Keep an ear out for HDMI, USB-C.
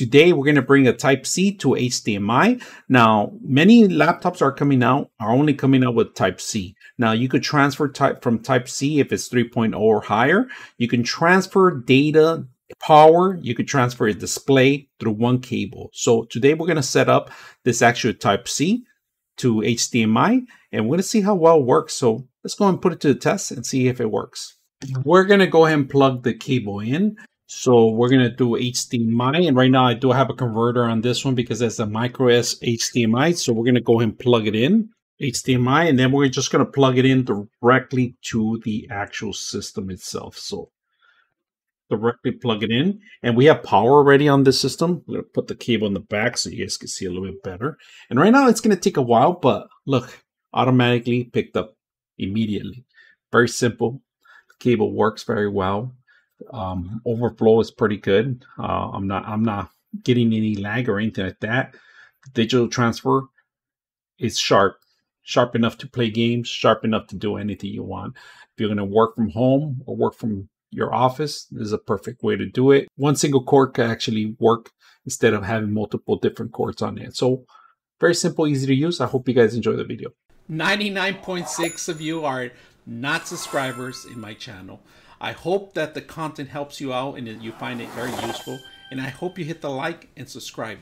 Today, we're going to bring a Type-C to HDMI. Now, many laptops are only coming out with Type-C. Now, you could transfer from Type-C if it's 3.0 or higher. You can transfer data, power, you could transfer a display through one cable. So today, we're going to set up this actual Type-C to HDMI, and we're going to see how well it works. So let's go and put it to the test and see if it works. We're going to go ahead and plug the cable in. So we're going to do HDMI, and right now I do have a converter on this one because that's a micro-S HDMI. So we're going to go ahead and plug it in, HDMI, and then we're just going to plug it in directly to the actual system itself. So directly plug it in, and we have power already on this system. I'm going to put the cable in the back so you guys can see a little bit better. And right now it's going to take a while, but look, automatically picked up immediately. Very simple. The cable works very well. Overflow is pretty good. I'm not getting any lag or anything like that. Digital transfer is sharp enough to play games, sharp enough to do anything you want. If you're going to work from home or work from your office, this is a perfect way to do it. One single cord can actually work instead of having multiple different cords on it. So very simple, easy to use. I hope you guys enjoy the video. 99.6% of you are not subscribers in my channel. I hope that the content helps you out and that you find it very useful. And I hope you hit the like and subscribe